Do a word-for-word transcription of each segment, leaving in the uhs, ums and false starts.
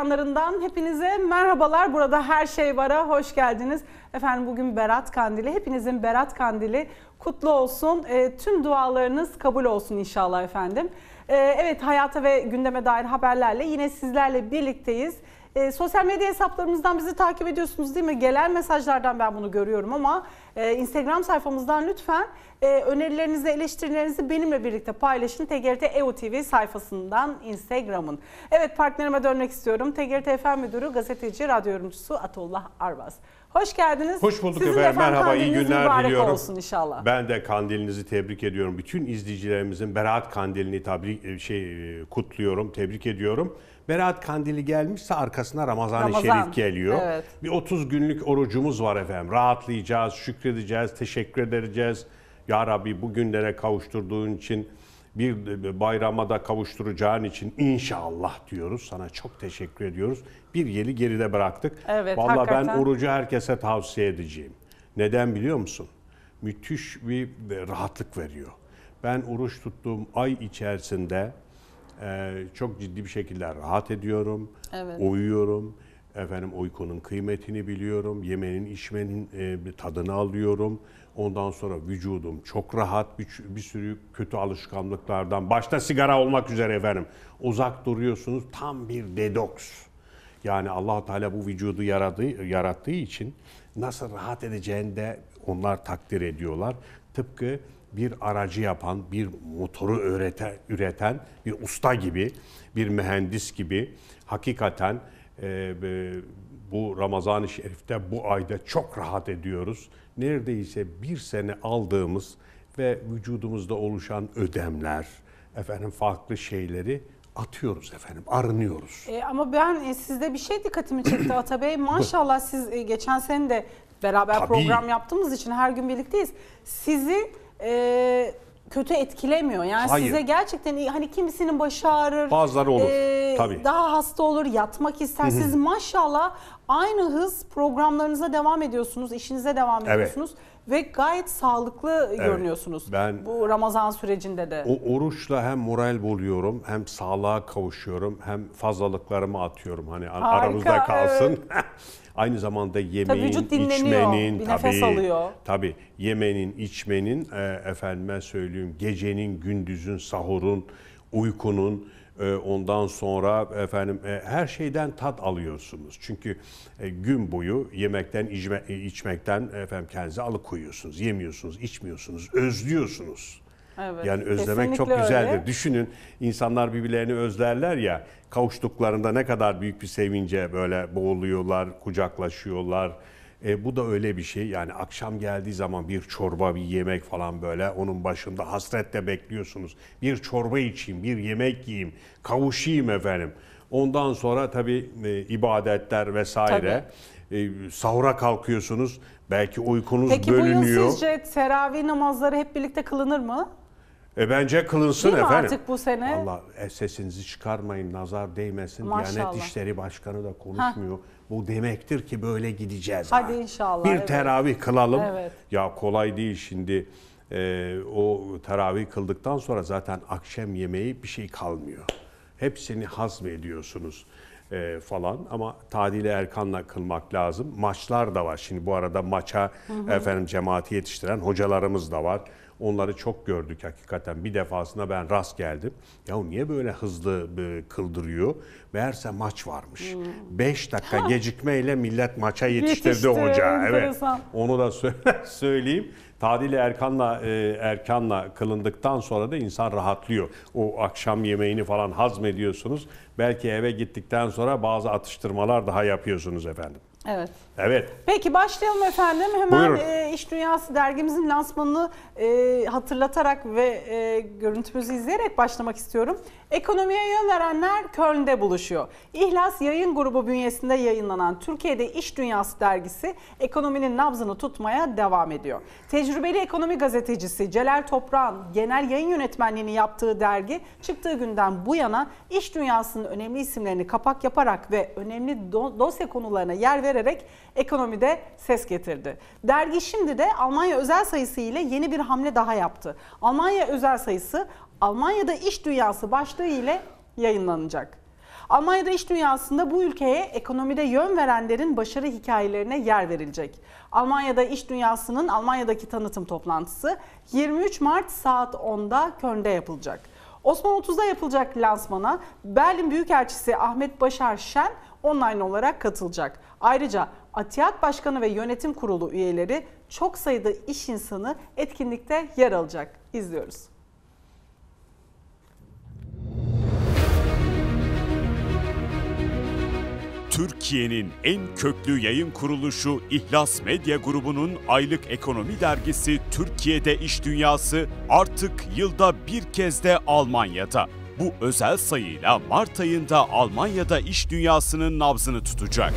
ekranlarından hepinize merhabalar. Burada her şey var'a hoş geldiniz. Efendim bugün Berat Kandili. Hepinizin Berat Kandili kutlu olsun. E, tüm dualarınız kabul olsun inşallah efendim. E, evet, hayata ve gündeme dair haberlerle yine sizlerle birlikteyiz. E, sosyal medya hesaplarımızdan bizi takip ediyorsunuz değil mi? Gelen mesajlardan ben bunu görüyorum ama e, Instagram sayfamızdan lütfen e, önerilerinizi, eleştirilerinizi benimle birlikte paylaşın. T G R T E U T V sayfasından Instagram'ın. Evet, partnerime dönmek istiyorum. T G R T F M Müdürü, gazeteci, radyo yorumcusu Ataullah Arvas. Hoş geldiniz. Hoş bulduk efendim. efendim. Merhaba, iyi günler diliyorum. Olsun inşallah. Ben de kandilinizi tebrik ediyorum. Bütün izleyicilerimizin Berat Kandilini tabrik, şey, kutluyorum, tebrik ediyorum. Berat Kandili gelmişse arkasına Ramazan-ı Ramazan. Şerif geliyor. Evet. Bir otuz günlük orucumuz var efendim. Rahatlayacağız, şükredeceğiz, teşekkür edeceğiz. Ya Rabbi, bu günlere kavuşturduğun için, bir bayrama da kavuşturacağın için inşallah diyoruz. Sana çok teşekkür ediyoruz. Bir yeli geride bıraktık. Evet, vallahi hakikaten. Ben orucu herkese tavsiye edeceğim. Neden biliyor musun? Müthiş bir rahatlık veriyor. Ben oruç tuttuğum ay içerisinde e, çok ciddi bir şekilde rahat ediyorum. Evet. Uyuyorum. Efendim, uykunun kıymetini biliyorum. Yemenin, içmenin e, bir tadını alıyorum. Ondan sonra vücudum çok rahat, bir, bir sürü kötü alışkanlıklardan, başta sigara olmak üzere efendim, uzak duruyorsunuz. Tam bir detoks. Yani Allah-u Teala bu vücudu yaradığı, yarattığı için nasıl rahat edeceğini de onlar takdir ediyorlar. Tıpkı bir aracı yapan, bir motoru üreten, üreten bir usta gibi, bir mühendis gibi hakikaten e, e, bu Ramazan-ı Şerif'te, bu ayda çok rahat ediyoruz. Neredeyse bir sene aldığımız ve vücudumuzda oluşan ödemler, efendim farklı şeyleri atıyoruz efendim, arınıyoruz. E, ama ben e, sizde bir şey dikkatimi çekti Atabey. Maşallah siz e, geçen sene de beraber Tabii. program yaptığımız için her gün birlikteyiz. Sizi e, kötü etkilemiyor. Yani Hayır. size gerçekten, hani kimisinin başı ağrır, bazıları olur. E, Tabii. daha hasta olur, yatmak ister. Siz maşallah aynı hız programlarınıza devam ediyorsunuz, işinize devam ediyorsunuz. Evet. Ve gayet sağlıklı evet, görünüyorsunuz ben, bu Ramazan sürecinde de. O oruçla hem moral buluyorum, hem sağlığa kavuşuyorum, hem fazlalıklarımı atıyorum. Hani Harika, aramızda kalsın. Evet. Aynı zamanda yemeğin, tabii vücut dinleniyor, içmenin, bir nefes tabii, alıyor. Tabii yemenin, içmenin, e, efendime söyleyeyim, gecenin, gündüzün, sahurun, uykunun, e, ondan sonra efendim e, her şeyden tat alıyorsunuz. Çünkü e, gün boyu yemekten, içme, e, içmekten efendim kendinizi alıkoyuyorsunuz, yemiyorsunuz, içmiyorsunuz, özlüyorsunuz. Evet, yani özlemek çok güzeldir. Öyle. Düşünün, insanlar birbirlerini özlerler ya, kavuştuklarında ne kadar büyük bir sevince böyle boğuluyorlar, kucaklaşıyorlar. E, bu da öyle bir şey. Yani akşam geldiği zaman bir çorba, bir yemek falan, böyle onun başında hasretle bekliyorsunuz. Bir çorba içeyim, bir yemek yiyeyim, kavuşayım efendim. Ondan sonra tabii e, ibadetler vesaire. Tabii. E, sahura kalkıyorsunuz. Belki uykunuz Peki, bölünüyor. Peki bu yıl sizce teravih namazları hep birlikte kılınır mı? E bence kılınsın Değil efendim. Artık bu sene. Allah e, sesinizi çıkarmayın, nazar değmesin. Maşallah. Diyanet İşleri Başkanı da konuşmuyor. Heh. Bu demektir ki böyle gideceğiz. Hadi ha. inşallah. Bir evet. teravih kılalım. Evet. Ya kolay değil şimdi. E, o teravih kıldıktan sonra zaten akşam yemeği bir şey kalmıyor. Hepsini hazmediyorsunuz e, falan, ama tadili erkanla kılmak lazım. Maçlar da var. Şimdi bu arada maça hı hı. efendim cemaati yetiştiren hocalarımız da var. Onları çok gördük hakikaten. Bir defasında ben rast geldim. Ya niye böyle hızlı kıldırıyor? Meğerse maç varmış. beş dakika ha. gecikmeyle millet maça yetiştirdi Yetişti, hoca. Evet. Onu da söyleyeyim. Tadili erkanla erkanla kılındıktan sonra da insan rahatlıyor. O akşam yemeğini falan hazmediyorsunuz. Belki eve gittikten sonra bazı atıştırmalar daha yapıyorsunuz efendim. Evet. Evet. Peki başlayalım efendim. Hemen e, İş Dünyası dergimizin lansmanını e, hatırlatarak ve e, görüntümüzü izleyerek başlamak istiyorum. Ekonomiye yön verenler Köln'de buluşuyor. İhlas Yayın Grubu bünyesinde yayınlanan Türkiye'de İş Dünyası dergisi ekonominin nabzını tutmaya devam ediyor. Tecrübeli ekonomi gazetecisi Celal Toprağ'ın genel yayın yönetmenliğini yaptığı dergi, çıktığı günden bu yana iş dünyasının önemli isimlerini kapak yaparak ve önemli dosya konularına yer vererek ekonomide ses getirdi. Dergi şimdi de Almanya özel sayısı ile yeni bir hamle daha yaptı. Almanya özel sayısı Almanya'da iş dünyası başlığı ile yayınlanacak. Almanya'da iş dünyasında bu ülkeye ekonomide yön verenlerin başarı hikayelerine yer verilecek. Almanya'da iş dünyasının Almanya'daki tanıtım toplantısı yirmi üç Mart saat onda Köln'de yapılacak. Osman otuzda yapılacak lansmana Berlin Büyükelçisi Ahmet Başar Şen online olarak katılacak. Ayrıca ATİAD Başkanı ve Yönetim Kurulu üyeleri çok sayıda iş insanı etkinlikte yer alacak. İzliyoruz. Türkiye'nin en köklü yayın kuruluşu İhlas Medya Grubu'nun aylık ekonomi dergisi Türkiye'de İş Dünyası artık yılda bir kez de Almanya'da. Bu özel sayıyla Mart ayında Almanya'da iş dünyasının nabzını tutacak.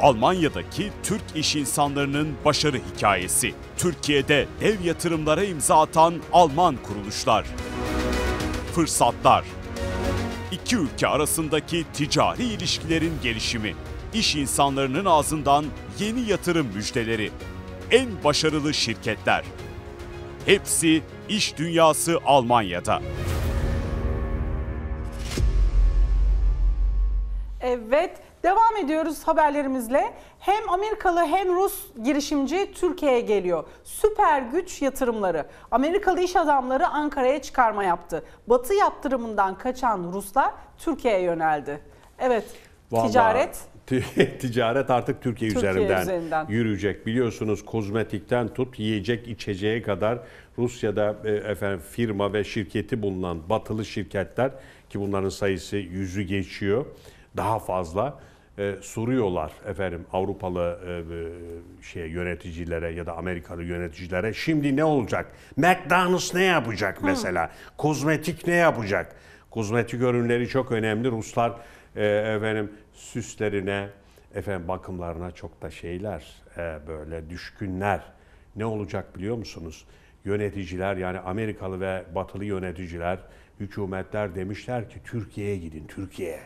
Almanya'daki Türk iş insanlarının başarı hikayesi. Türkiye'de dev yatırımlara imza atan Alman kuruluşlar. Fırsatlar. İki ülke arasındaki ticari ilişkilerin gelişimi, iş insanlarının ağzından yeni yatırım müjdeleri, en başarılı şirketler. Hepsi iş dünyası Almanya'da. Evet, devam ediyoruz haberlerimizle. Hem Amerikalı hem Rus girişimci Türkiye'ye geliyor. Süper güç yatırımları. Amerikalı iş adamları Ankara'ya çıkarma yaptı. Batı yaptırımından kaçan Ruslar Türkiye'ye yöneldi. Evet, vallahi, ticaret. Ticaret artık Türkiye, Türkiye üzerinden, üzerinden yürüyecek. Biliyorsunuz kozmetikten tut, yiyecek içeceğe kadar Rusya'da e, efendim, firma ve şirketi bulunan batılı şirketler, ki bunların sayısı yüzü geçiyor, daha fazla e, soruyorlar efendim Avrupalı e, şey yöneticilere ya da Amerikalı yöneticilere. Şimdi ne olacak? McDonald's ne yapacak mesela? Hmm. Kozmetik ne yapacak? Kozmetik ürünleri çok önemli. Ruslar e, efendim süslerine, efendim bakımlarına çok da şeyler e, böyle düşkünler. Ne olacak biliyor musunuz? Yöneticiler, yani Amerikalı ve batılı yöneticiler, hükümetler demişler ki Türkiye'ye gidin, Türkiye'ye.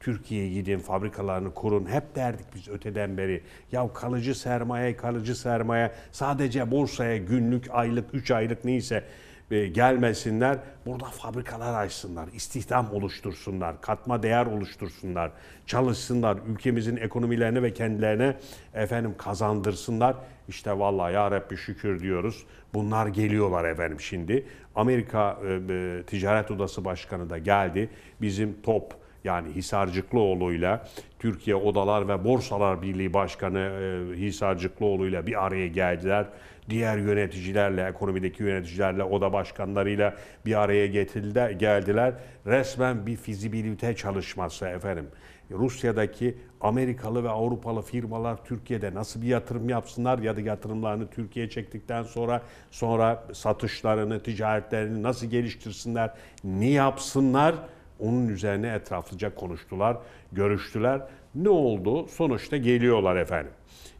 Türkiye'ye gidin, fabrikalarını kurun. Hep derdik biz öteden beri. Ya kalıcı sermaye, kalıcı sermaye. Sadece borsaya günlük, aylık, üç aylık neyse e, gelmesinler. Burada fabrikalar açsınlar, istihdam oluştursunlar, katma değer oluştursunlar, çalışsınlar, ülkemizin ekonomilerini ve kendilerine efendim kazandırsınlar. İşte vallahi ya Rabbi şükür diyoruz. Bunlar geliyorlar efendim şimdi. Amerika e, e, Ticaret Odası Başkanı da geldi. Bizim top, yani Hisarcıklıoğlu'yla, Türkiye Odalar ve Borsalar Birliği Başkanı Hisarcıklıoğlu'yla bir araya geldiler. Diğer yöneticilerle, ekonomideki yöneticilerle, oda başkanlarıyla bir araya getirildiler, geldiler. Resmen bir fizibilite çalışması efendim. Rusya'daki Amerikalı ve Avrupalı firmalar Türkiye'de nasıl bir yatırım yapsınlar ya da yatırımlarını Türkiye'ye çektikten sonra sonra satışlarını, ticaretlerini nasıl geliştirsinler, ne yapsınlar? Onun üzerine etraflıca konuştular, görüştüler. Ne oldu? Sonuçta geliyorlar efendim.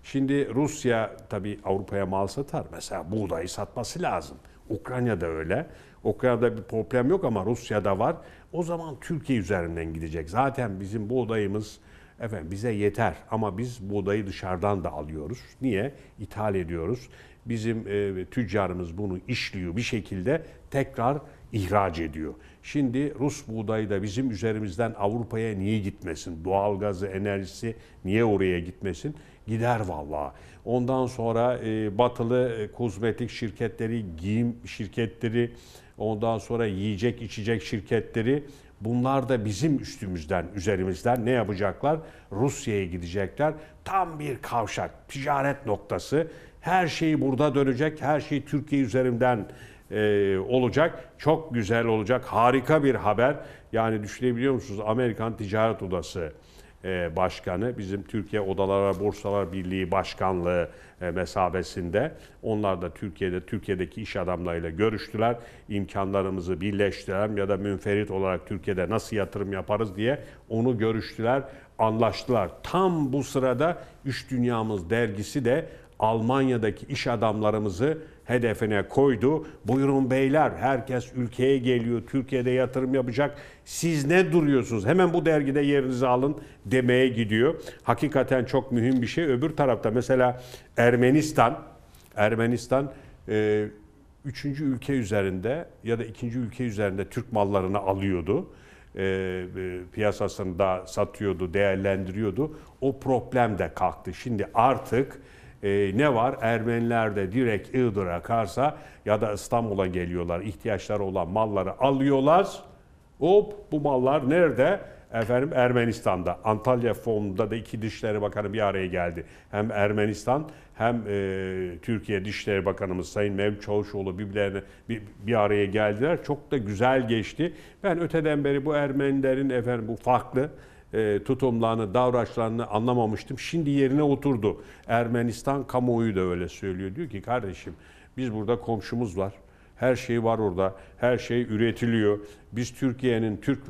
Şimdi Rusya tabii Avrupa'ya mal satar. Mesela buğdayı satması lazım. Ukrayna'da öyle. Ukrayna'da bir problem yok ama Rusya'da var. O zaman Türkiye üzerinden gidecek. Zaten bizim buğdayımız efendim bize yeter ama biz buğdayı dışarıdan da alıyoruz. Niye? İthal ediyoruz. Bizim e, tüccarımız bunu işliyor bir şekilde, tekrar ihraç ediyor. Şimdi Rus buğdayı da bizim üzerimizden Avrupa'ya niye gitmesin? Doğalgazı, enerjisi niye oraya gitmesin? Gider vallahi. Ondan sonra e, batılı e, kozmetik şirketleri, giyim şirketleri, ondan sonra yiyecek içecek şirketleri, bunlar da bizim üstümüzden, üzerimizden ne yapacaklar? Rusya'ya gidecekler. Tam bir kavşak, ticaret noktası. Her şey burada dönecek, her şey Türkiye üzerinden Ee, olacak. Çok güzel olacak. Harika bir haber. Yani düşünebiliyor musunuz? Amerikan Ticaret Odası e, Başkanı, bizim Türkiye Odalar ve Borsalar Birliği Başkanlığı e, mesabesinde. Onlar da Türkiye'de, Türkiye'deki iş adamlarıyla görüştüler. İmkanlarımızı birleştirelim ya da münferit olarak Türkiye'de nasıl yatırım yaparız diye onu görüştüler, anlaştılar. Tam bu sırada İş Dünyamız dergisi de Almanya'daki iş adamlarımızı hedefine koydu. Buyurun beyler, herkes ülkeye geliyor, Türkiye'de yatırım yapacak. Siz ne duruyorsunuz? Hemen bu dergide yerinizi alın demeye gidiyor. Hakikaten çok mühim bir şey. Öbür tarafta mesela Ermenistan, Ermenistan e, üçüncü ülke üzerinde ya da ikinci ülke üzerinde Türk mallarını alıyordu. E, piyasasını da satıyordu, değerlendiriyordu. O problem de kalktı. Şimdi artık e, ne var? Ermeniler de direkt Iğdır'a, Kars'a ya da İstanbul'a geliyorlar. İhtiyaçları olan malları alıyorlar. Hop, bu mallar nerede? Efendim Ermenistan'da. Antalya Forum'da da iki Dışişleri Bakanı bir araya geldi. Hem Ermenistan hem e, Türkiye Dışişleri Bakanımız Sayın Mevlüt Çavuşoğlu birbirlerine bir, bir araya geldiler. Çok da güzel geçti. Ben öteden beri bu Ermenilerin efendim bu farklı e, tutumlarını, davranışlarını anlamamıştım. Şimdi yerine oturdu. Ermenistan kamuoyu da öyle söylüyor. Diyor ki kardeşim biz burada komşumuz var. Her şey var orada. Her şey üretiliyor. Biz Türkiye'nin Türk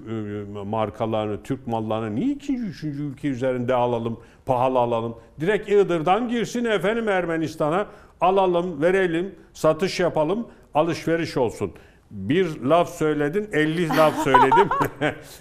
markalarını, Türk mallarını niye ikinci, üçüncü ülke üzerinde alalım, pahalı alalım? Direkt Iğdır'dan girsin efendim Ermenistan'a. Alalım, verelim, satış yapalım, alışveriş olsun. Bir laf söyledin, elli laf söyledim.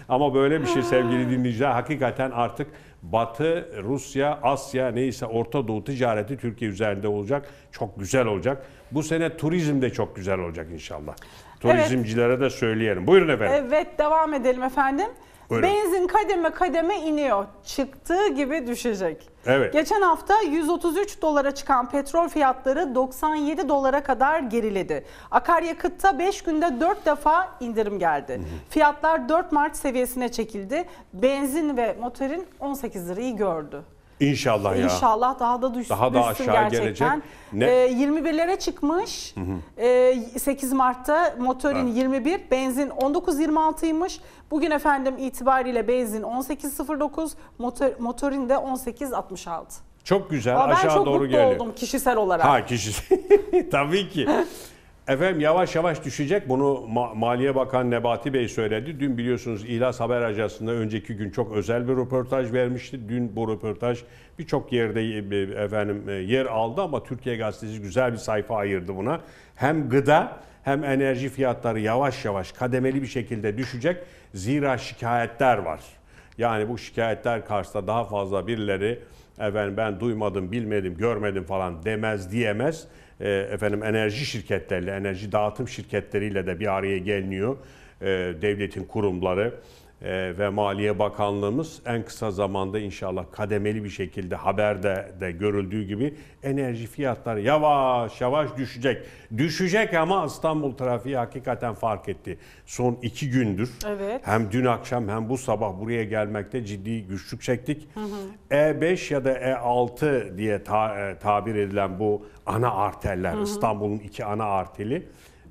Ama böyle bir şey sevgili dinleyiciler. Hakikaten artık Batı, Rusya, Asya neyse Orta Doğu ticareti Türkiye üzerinde olacak. Çok güzel olacak. Bu sene turizm de çok güzel olacak inşallah. Turizmcilere evet. de söyleyelim. Buyurun efendim. Evet, devam edelim efendim. Buyurun. Benzin kademe kademe iniyor. Çıktığı gibi düşecek. Evet. Geçen hafta yüz otuz üç dolara çıkan petrol fiyatları doksan yedi dolara kadar geriledi. Akaryakıtta beş günde dört defa indirim geldi. Hı hı. Fiyatlar dört Mart seviyesine çekildi. Benzin ve motorin on sekiz lirayı gördü. İnşallah ya. İnşallah daha da düşsün, daha da aşağı gerçekten. Gelecek. Ne? E, yirmi birlere çıkmış. Hı hı. E, sekiz Mart'ta motorin evet. yirmi bir, benzin on dokuz yirmi altıymış. Bugün efendim itibariyle benzin on sekiz sıfır dokuz, motor, motorin de on sekiz altmış altı. Çok güzel. Aa, ben aşağı çok doğru mutlu geliyor. Oldum kişisel olarak. Ha kişisel. Tabii ki. Efendim yavaş yavaş düşecek. Bunu Ma Maliye Bakan Nebati Bey söyledi. Dün biliyorsunuz İhlas Haber Ajansı'nda önceki gün çok özel bir röportaj vermişti. Dün bu röportaj birçok yerde efendim yer aldı ama Türkiye Gazetesi güzel bir sayfa ayırdı buna. Hem gıda hem enerji fiyatları yavaş yavaş kademeli bir şekilde düşecek. Zira şikayetler var. Yani bu şikayetler karşısında daha fazla birileri efendim ben duymadım, bilmedim, görmedim falan demez diyemez. Efendim enerji şirketleriyle, enerji dağıtım şirketleriyle de bir araya geliniyor. E, devletin kurumları e, ve Maliye Bakanlığımız en kısa zamanda inşallah kademeli bir şekilde haberde de görüldüğü gibi enerji fiyatları yavaş yavaş düşecek. Düşecek ama İstanbul trafiği hakikaten fark etti. Son iki gündür evet. hem dün akşam hem bu sabah buraya gelmekte ciddi güçlük çektik. Hı hı. E beş ya da E altı diye ta, e, tabir edilen bu ana arterler, İstanbul'un iki ana arteri,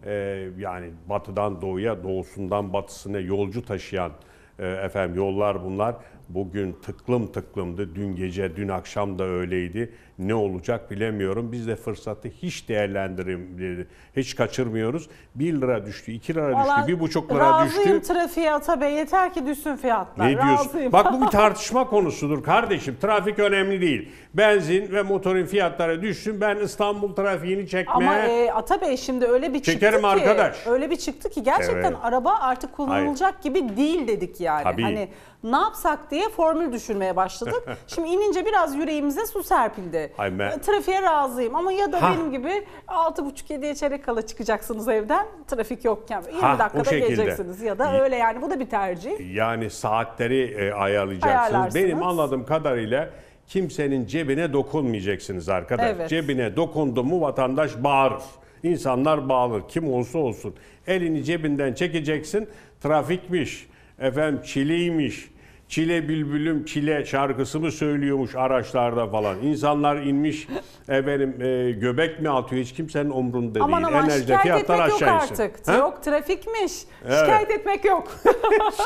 e, yani batıdan doğuya, doğusundan batısına yolcu taşıyan e, efendim yollar bunlar. Bugün tıklım tıklımdı, dün gece, dün akşam da öyleydi. Ne olacak bilemiyorum. Biz de fırsatı hiç değerlendiremiyoruz, hiç kaçırmıyoruz. bir lira düştü, iki lira vallahi düştü, bir buçuk lira düştü. Razıyım trafiğe Atabey, yeter ki düşsün fiyatlar. Ne diyorsun? Razıyım. Bak bu bir tartışma konusudur kardeşim. Trafik önemli değil. Benzin ve motorin fiyatları düşsün. Ben İstanbul trafiğini çekmeye... Ama e, Atabey şimdi öyle bir çıktı ki... arkadaş. Öyle bir çıktı ki gerçekten evet. araba artık kullanılacak hayır. gibi değil dedik yani. Tabii. Hani ne yapsak diye formül düşünmeye başladık. Şimdi inince biraz yüreğimize su serpildi. Ay ben... Trafiğe razıyım ama ya da ha. benim gibi altı buçuk yediye çeyrek kala çıkacaksınız evden trafik yokken. yirmi dakikada geleceksiniz ya da öyle yani bu da bir tercih. Yani saatleri ayarlayacaksınız. Benim anladığım kadarıyla kimsenin cebine dokunmayacaksınız arkadaş. Evet. Cebine dokundu mu vatandaş bağırır. İnsanlar bağırır kim olsa olsun. Elini cebinden çekeceksin trafikmiş. Efendim çileymiş, çile bülbülüm çile şarkısı mı söylüyormuş araçlarda falan. İnsanlar inmiş efendim e, göbek mi atıyor hiç kimsenin umrunda aman değil. Aman aman şikayet etmek yok artık. Ha? Yok trafikmiş. Evet. Şikayet etmek yok.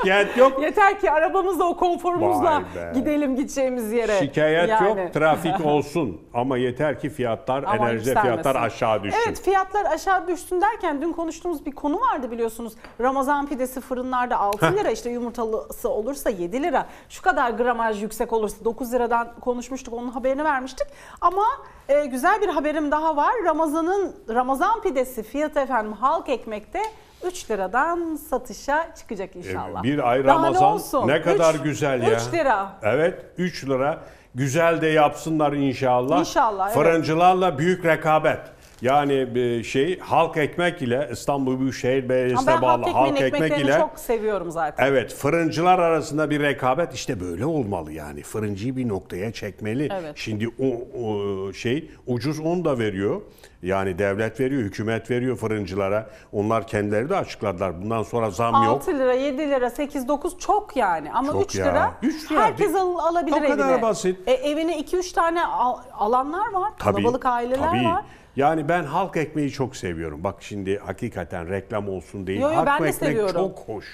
Şikayet yok. Yeter ki arabamızla o konforumuzla gidelim gideceğimiz yere. Şikayet yani. Yok trafik olsun ama yeter ki fiyatlar aman enerji yükselmesin. Fiyatlar aşağı düşsün. Evet fiyatlar aşağı düşsün derken dün konuştuğumuz bir konu vardı biliyorsunuz. Ramazan pidesi fırınlarda altı lira işte yumurtalısı olursa yedi lira. Şu kadar gramaj yüksek olursa dokuz liradan konuşmuştuk onun haberini vermiştik ama e, güzel bir haberim daha var. Ramazan'ın Ramazan pidesi fiyatı efendim halk ekmekte üç liradan satışa çıkacak inşallah. E, bir ay Ramazan ne, ne kadar üç, güzel ya. üç lira. Evet üç lira güzel de yapsınlar inşallah. İnşallah. Fırıncılarla evet. büyük rekabet. Yani şey, halk ekmek ile İstanbul Büyükşehir Belediyesi'ne bağlı halk, halk ekmek ile çok seviyorum zaten. Evet, fırıncılar arasında bir rekabet işte böyle olmalı yani. Fırıncıyı bir noktaya çekmeli. Evet. Şimdi o, o şey ucuz un da veriyor. Yani devlet veriyor, hükümet veriyor fırıncılara. Onlar kendileri de açıkladılar. Bundan sonra zam altı yok. altı lira, yedi lira, sekiz, dokuz çok yani. Ama çok üç lira ya. üç lira herkes al, alabilir evine. O kadar evine. Basit. E, evine iki üç tane al, alanlar var. Tabii, kalabalık aileler tabii. var. Yani ben halk ekmeği çok seviyorum. Bak şimdi hakikaten reklam olsun değil. Yo, yo, halk ekmek seviyorum. Çok hoş.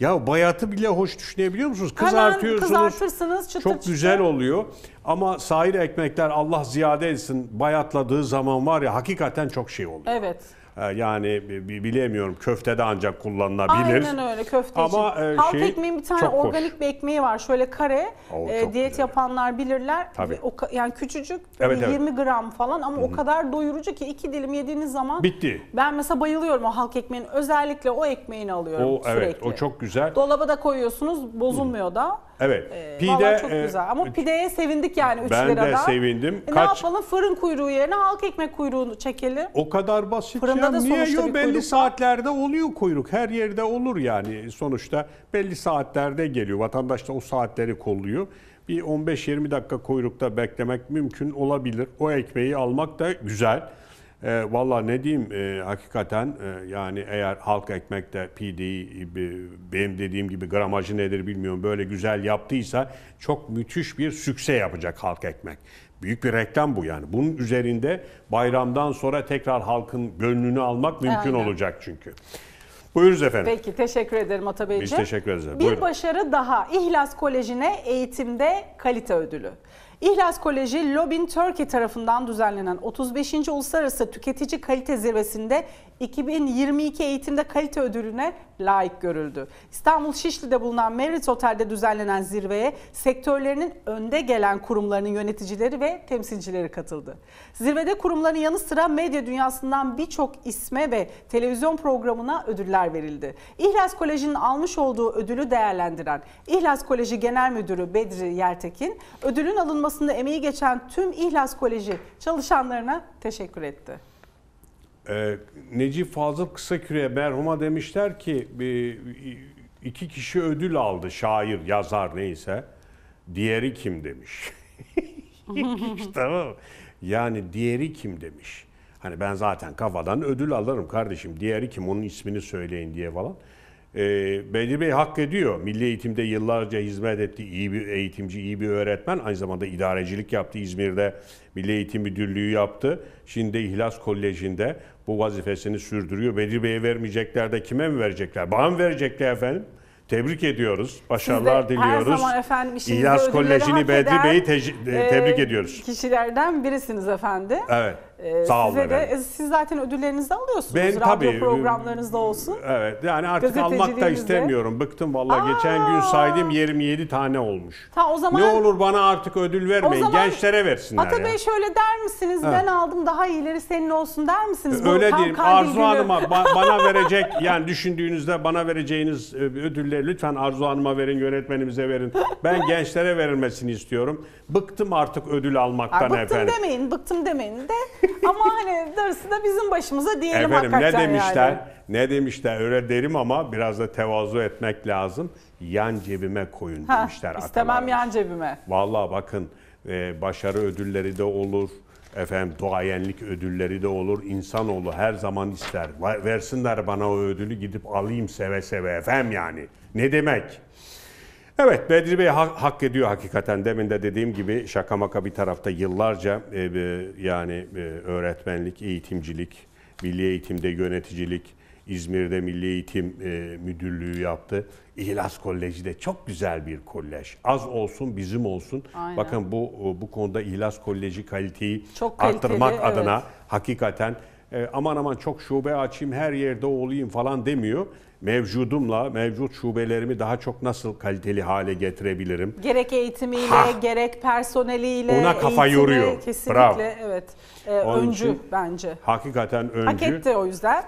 Ya bayatı bile hoş, düşünebiliyor musunuz? Kızartıyorsunuz. Kızartırsınız, çıtır çok çıtır. Güzel oluyor. Ama sahir ekmekler Allah ziyade etsin, bayatladığı zaman var ya hakikaten çok şey oluyor. Evet. Yani bilemiyorum, köftede ancak kullanılabilir. Aynen öyle, köfte için. Ama e, halk şey, ekmeğin bir tane organik hoş. bir ekmeği var. Şöyle kare, o, e, diyet güzel. yapanlar bilirler. O, yani küçücük, evet, yirmi evet. gram falan ama Hı-hı. o kadar doyurucu ki iki dilim yediğiniz zaman. Bitti. Ben mesela bayılıyorum o halk ekmeğinin. Özellikle o ekmeğini alıyorum o, sürekli. Evet, o çok güzel. Dolaba da koyuyorsunuz, bozulmuyor Hı-hı. da. Evet. E, pide çok e, güzel. Ama pideye sevindik yani üç liradan. Ben lirada. de sevindim. E, Kaç... Ne yapalım? Fırın kuyruğu yerine halk ekmek kuyruğunu çekelim. O kadar basit. Fırında ya, da niye yok? Belli saatlerde oluyor kuyruk. Her yerde olur yani. Sonuçta belli saatlerde geliyor. Vatandaş da o saatleri kolluyor. Bir on beş yirmi dakika kuyrukta beklemek mümkün olabilir. O ekmeği almak da güzel. E, Valla ne diyeyim, e, hakikaten e, yani eğer halk ekmekte pideyi benim dediğim gibi gramajı nedir bilmiyorum böyle güzel yaptıysa çok müthiş bir sükse yapacak halk ekmek. Büyük bir reklam bu yani. Bunun üzerinde bayramdan sonra tekrar halkın gönlünü almak mümkün Aynen. olacak çünkü. Buyurunuz efendim. Peki, teşekkür ederim Ata Beyciğim. Biz teşekkür ederiz. Bir Buyurun. başarı daha. İhlas Koleji'ne eğitimde kalite ödülü. İhlas Koleji, Lobby in Turkey tarafından düzenlenen otuz beşinci Uluslararası Tüketici Kalite Zirvesi'nde iki bin yirmi iki eğitimde kalite ödülüne layık görüldü. İstanbul Şişli'de bulunan Marriott Otel'de düzenlenen zirveye sektörlerinin önde gelen kurumlarının yöneticileri ve temsilcileri katıldı. Zirvede kurumların yanı sıra medya dünyasından birçok isme ve televizyon programına ödüller verildi. İhlas Koleji'nin almış olduğu ödülü değerlendiren İhlas Koleji Genel Müdürü Bedri Yertekin, ödülün alınmasında emeği geçen tüm İhlas Koleji çalışanlarına teşekkür etti. Ee, Necip Fazıl Kısaküre'ye merhuma demişler ki iki kişi ödül aldı, şair, yazar neyse. Diğeri kim demiş. Tamam. Yani diğeri kim demiş. Hani ben zaten kafadan ödül alırım kardeşim. Diğeri kim, onun ismini söyleyin diye falan. Ee, Bedri Bey hak ediyor. Milli eğitimde yıllarca hizmet etti. İyi bir eğitimci, iyi bir öğretmen. Aynı zamanda idarecilik yaptı. İzmir'de Milli Eğitim Müdürlüğü yaptı. Şimdi İhlas Koleji'nde bu vazifesini sürdürüyor. Bedri Bey'e vermeyecekler de kime mi verecekler? Bana mı verecekler efendim? Tebrik ediyoruz. Başarılar diliyoruz. Her zaman efendim İhlas Koleji'ni, Bedri Bey'i te tebrik e ediyoruz. Kişilerden birisiniz efendim. Evet. Ee, Sağ olun size de, siz zaten ödüllerinizi alıyorsunuz. Ben, Radyo tabii, programlarınızda olsun. Evet, yani artık almak da istemiyorum. Bıktım vallahi. Aa, geçen gün saydım yirmi yedi tane olmuş. Ta, o zaman, ne olur bana artık ödül vermeyin. Zaman, gençlere versinler. Ata Bey, şöyle der misiniz? Evet. Ben aldım, daha iyileri senin olsun der misiniz? Öyle Bunu, tam diyeyim. Arzu Hanım'a ba bana verecek, yani düşündüğünüzde bana vereceğiniz ödülleri lütfen Arzu Hanım'a verin, yönetmenimize verin. Ben gençlere verilmesini istiyorum. Bıktım artık ödül almaktan ha, bıktım efendim. Bıktım demeyin, bıktım demeyin de. Ama hani darısı da bizim başımıza diyelim efendim, hakikaten. Ne demişler? Yani. Ne demişler? Öyle derim ama biraz da tevazu etmek lazım. Yan cebime koyun ha, demişler. İstemem atalarım. Yan cebime. Vallahi bakın, başarı ödülleri de olur. Efendim, duayenlik ödülleri de olur. İnsanoğlu her zaman ister. Versinler bana o ödülü, gidip alayım seve seve efendim yani. Ne demek? Evet, Bedri Bey ha hak ediyor hakikaten. Demin de dediğim gibi şaka maka bir tarafta yıllarca e, e, yani e, öğretmenlik, eğitimcilik, milli eğitimde yöneticilik, İzmir'de Milli Eğitim e, Müdürlüğü yaptı. İhlas Koleji de çok güzel bir kolej. Az olsun bizim olsun. Aynen. Bakın bu bu konuda İhlas Koleji kaliteyi çok kaliteli, arttırmak adına evet. hakikaten e, aman aman çok şube açayım, her yerde olayım falan demiyor. Mevcudumla, mevcut şubelerimi daha çok nasıl kaliteli hale getirebilirim? Gerek eğitimiyle, ha. gerek personeliyle. Ona kafa eğitimi, yoruyor. Kesinlikle Bravo. evet. Ee, öncü için, bence. Hakikaten öncü. Hak etti o yüzden.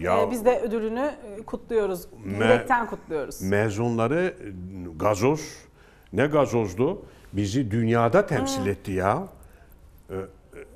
Ya, ee, biz de ödülünü kutluyoruz. Yürekten kutluyoruz. Mezunları gazoz, ne gazozdu? Bizi dünyada temsil hmm. etti ya. Ee,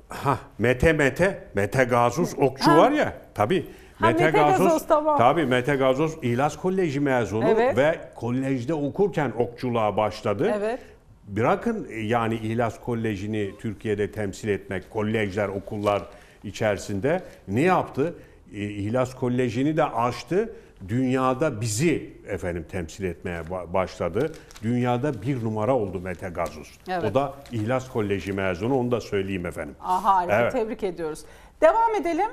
Ha, Mete Mete, Mete Gazoz okçu ha. var ya, tabii. Ha, Mete, Mete Gazoz, Gazoz tamam. Tabii Mete Gazoz İhlas Koleji mezunu evet. ve kolejde okurken okçuluğa başladı. Evet. Bırakın yani İhlas Koleji'ni Türkiye'de temsil etmek, kolejler, okullar içerisinde ne yaptı? İhlas Koleji'ni de açtı. Dünyada bizi efendim temsil etmeye başladı. Dünyada bir numara oldu Mete Gazoz. Evet. O da İhlas Koleji mezunu, onu da söyleyeyim efendim. Aha, evet. Tebrik ediyoruz. Devam edelim.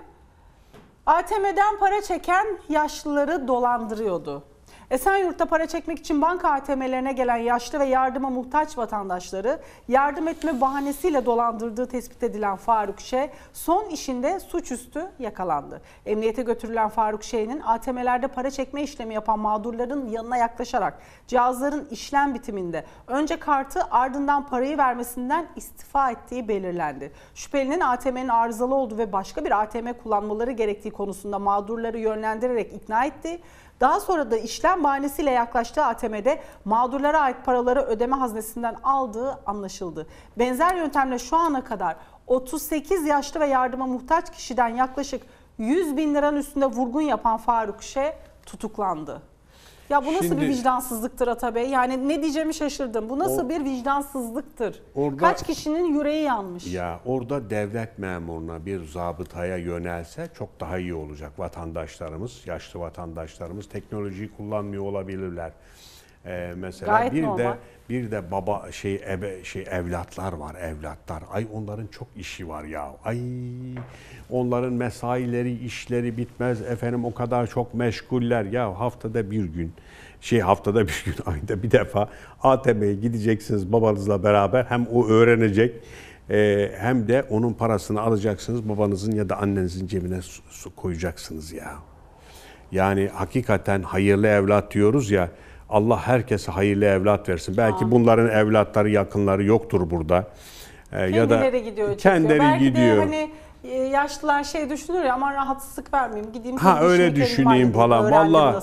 A T M'den para çeken yaşlıları dolandırıyordu. Esenyurt'ta para çekmek için banka A T M'lerine gelen yaşlı ve yardıma muhtaç vatandaşları yardım etme bahanesiyle dolandırdığı tespit edilen Faruk Şey son işinde suçüstü yakalandı. Emniyete götürülen Faruk Şey'nin A T M'lerde para çekme işlemi yapan mağdurların yanına yaklaşarak cihazların işlem bitiminde önce kartı ardından parayı vermesinden istifa ettiği belirlendi. Şüphelinin A T M'nin arızalı olduğu ve başka bir A T M kullanmaları gerektiği konusunda mağdurları yönlendirerek ikna etti. Daha sonra da işlem bahanesiyle yaklaştığı A T M'de mağdurlara ait paraları ödeme haznesinden aldığı anlaşıldı. Benzer yöntemle şu ana kadar otuz sekiz yaşlı ve yardıma muhtaç kişiden yaklaşık yüz bin liranın üstünde vurgun yapan Faruk Şe tutuklandı. Ya bu nasıl Şimdi, bir vicdansızlıktır Atabey? Yani ne diyeceğimi şaşırdım. Bu nasıl o, bir vicdansızlıktır? Orada, kaç kişinin yüreği yanmış? Ya orada devlet memuruna, bir zabıtaya yönelse çok daha iyi olacak. Vatandaşlarımız, yaşlı vatandaşlarımız teknolojiyi kullanmıyor olabilirler. Ee, mesela Gayet bir normal. de bir de baba şey ebe, şey evlatlar var, evlatlar. Ay onların çok işi var ya. Ay onların mesaileri, işleri bitmez efendim, o kadar çok meşguller ya. Haftada bir gün şey haftada bir gün ayda bir defa A T M'ye gideceksiniz babanızla beraber, hem o öğrenecek e, hem de onun parasını alacaksınız, babanızın ya da annenizin cebine su, su koyacaksınız ya. Yani hakikaten hayırlı evlat diyoruz ya. Allah herkese hayırlı evlat versin. Belki Aa. bunların evlatları, yakınları yoktur burada. Ee, kendileri ya da gidiyor. Kendileri Belki gidiyor. Belki de hani yaşlılar şey düşünür ya, aman rahatsızlık vermeyeyim, gideyim. Ha öyle düşüneyim falan. Valla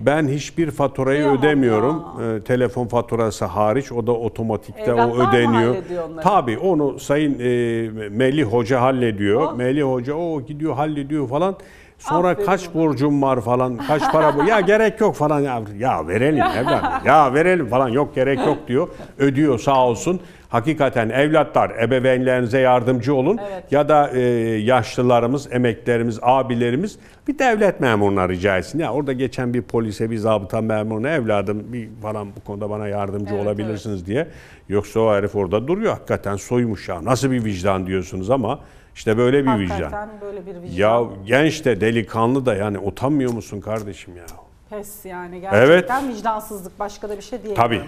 ben hiçbir faturayı Bilmiyorum ödemiyorum. Ee, telefon faturası hariç, o da otomatikte Evlatlar o ödeniyor. Tabii onu Sayın e, Melih Hoca hallediyor. Oh. Melih Hoca o gidiyor hallediyor falan. Sonra Aferin kaç ona. borcum var falan, kaç para bu? ya gerek yok falan ya, ya verelim evladım, ya verelim falan, yok gerek yok diyor. Ödüyor sağ olsun. Hakikaten evlatlar, ebeveynlerinize yardımcı olun. Evet. Ya da e, yaşlılarımız, emeklerimiz, abilerimiz bir devlet memuruna rica etsin. Ya orada geçen bir polise, bir zabıta memuruna evladım bir falan bu konuda bana yardımcı evet, olabilirsiniz evet. diye. Yoksa o herif orada duruyor, hakikaten soymuş ya. Nasıl bir vicdan diyorsunuz ama. İşte böyle bir, vicdan. böyle bir vicdan. Ya genç de delikanlı da, yani utanmıyor musun kardeşim ya? Pes yani gerçekten evet. vicdansızlık, başka da bir şey diyemiyorum. Tabii.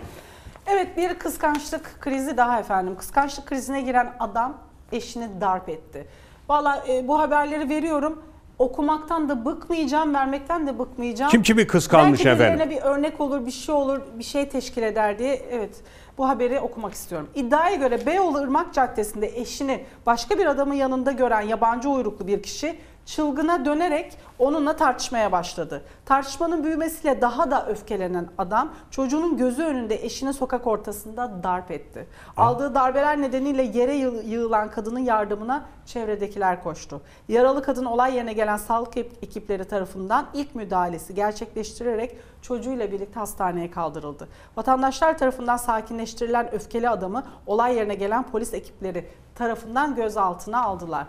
Evet, bir kıskançlık krizi daha efendim. Kıskançlık krizine giren adam eşini darp etti. Vallahi e, bu haberleri veriyorum. Okumaktan da bıkmayacağım, vermekten de bıkmayacağım. Kim kimi kıskanmış efendim? Belki bir örnek olur, bir şey olur, bir şey teşkil eder diye. Evet, bu haberi okumak istiyorum. İddiaya göre Beyoğlu Irmak Caddesi'nde eşini başka bir adamın yanında gören yabancı uyruklu bir kişi çılgına dönerek onunla tartışmaya başladı. Tartışmanın büyümesiyle daha da öfkelenen adam çocuğunun gözü önünde eşini sokak ortasında darp etti. Aldığı darbeler nedeniyle yere yığılan kadının yardımına çevredekiler koştu. Yaralı kadın olay yerine gelen sağlık ekipleri tarafından ilk müdahalesi gerçekleştirerek çocuğuyla birlikte hastaneye kaldırıldı. Vatandaşlar tarafından sakinleştirilen öfkeli adamı olay yerine gelen polis ekipleri tarafından gözaltına aldılar.